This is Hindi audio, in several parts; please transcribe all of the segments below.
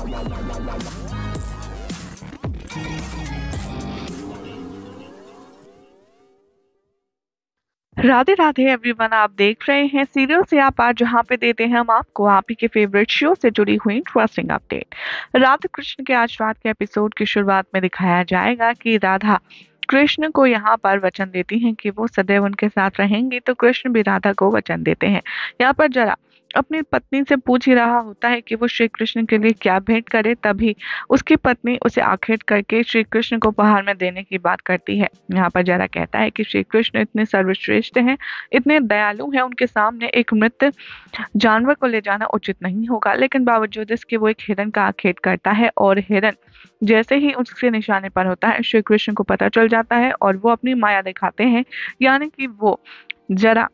राधे राधे एवरीवन, आप देख रहे हैं सीरियल से आप आज, जहां पे देते हैं हम आपको आप ही के फेवरेट शो से जुड़ी हुई इंटरेस्टिंग अपडेट। राधा कृष्ण के आज रात के एपिसोड की शुरुआत में दिखाया जाएगा कि राधा कृष्ण को यहाँ पर वचन देती हैं कि वो सदैव उनके साथ रहेंगी, तो कृष्ण भी राधा को वचन देते हैं। यहाँ पर जरा अपनी पत्नी से पूछ ही रहा होता है कि वो श्री कृष्ण के लिए क्या भेंट करे, तभी उसकी पत्नी उसे आखेट करके श्री कृष्ण को उपहार में देने की बात करती है। यहाँ पर जरा कहता है कि श्री कृष्ण इतने सर्वश्रेष्ठ हैं, इतने दयालु हैं, उनके सामने एक मृत जानवर को ले जाना उचित नहीं होगा। लेकिन बावजूद इसके वो एक हिरण का आखेट करता है और हिरण जैसे ही उसके निशाने पर होता है श्री कृष्ण को पता चल जाता है और वो अपनी माया दिखाते हैं, यानी कि वो जरा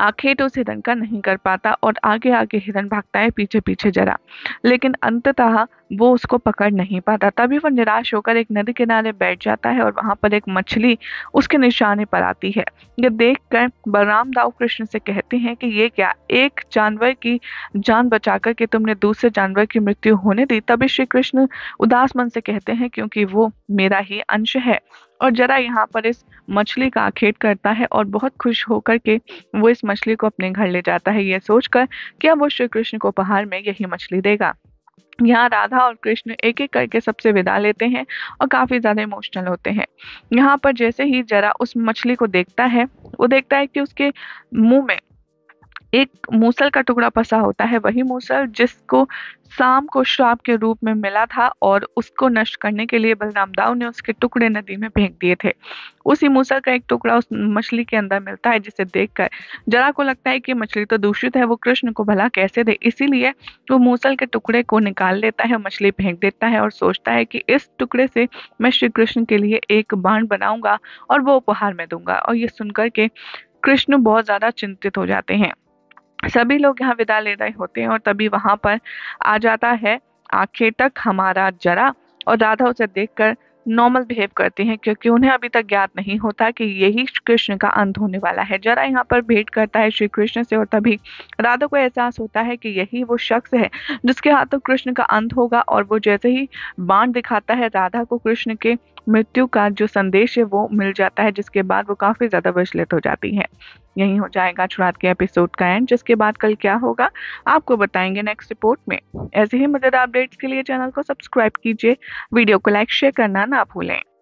आखेट उस हिरण का नहीं कर पाता और आगे आगे हिरण भागता है, पीछे पीछे जरा, लेकिन अंततः वो उसको पकड़ नहीं पाता। तभी वो निराश होकर एक नदी किनारे बैठ जाता है और वहां पर एक मछली उसके निशाने पर आती है। ये देखकर बलराम दाऊ कृष्ण से कहते हैं कि ये क्या, एक जानवर की जान बचाकर के तुमने दूसरे जानवर की मृत्यु होने दी। तभी श्री कृष्ण उदास मन से कहते हैं क्योंकि वो मेरा ही अंश है, और जरा यहाँ पर इस मछली का आखेट करता है और बहुत खुश होकर के वो इस मछली को अपने घर ले जाता है, ये सोचकर कि अब वो श्री कृष्ण को उपहार में यही मछली देगा। यहाँ राधा और कृष्ण एक एक करके सबसे विदा लेते हैं और काफ़ी ज़्यादा इमोशनल होते हैं। यहाँ पर जैसे ही जरा उस मछली को देखता है, वो देखता है कि उसके मुँह में एक मूसल का टुकड़ा फंसा होता है, वही मूसल जिसको शाम को श्राप के रूप में मिला था और उसको नष्ट करने के लिए बलराम दाऊ ने उसके टुकड़े नदी में फेंक दिए थे। उसी मूसल का एक टुकड़ा उस मछली के अंदर मिलता है, जिसे देखकर जरा को लगता है कि मछली तो दूषित है, वो कृष्ण को भला कैसे दे, इसीलिए वो मूसल के टुकड़े को निकाल लेता है, मछली फेंक देता है और सोचता है कि इस टुकड़े से मैं श्री कृष्ण के लिए एक बाण बनाऊंगा और वो उपहार में दूंगा। और ये सुनकर के कृष्ण बहुत ज़्यादा चिंतित हो जाते हैं। सभी लोग यहाँ विदा ले रहे होते हैं और तभी वहाँ पर आ जाता है आंखें तक हमारा जरा, और राधा उसे देखकर नॉर्मल बिहेव करती हैं क्योंकि उन्हें अभी तक ज्ञात नहीं होता कि यही कृष्ण का अंत होने वाला है। जरा यहाँ पर भेंट करता है श्री कृष्ण से और तभी राधा को एहसास होता है कि यही वो शख्स है जिसके हाथों कृष्ण का अंत होगा, और वो जैसे ही बाण दिखाता है राधा को कृष्ण के मृत्यु का जो संदेश है वो मिल जाता है, जिसके बाद वो काफ़ी ज़्यादा विचलित हो जाती है। यही हो जाएगा आज रात के एपिसोड का एंड, जिसके बाद कल क्या होगा आपको बताएंगे नेक्स्ट रिपोर्ट में। ऐसे ही मजेदार अपडेट्स के लिए चैनल को सब्सक्राइब कीजिए, वीडियो को लाइक शेयर करना ना भूलें।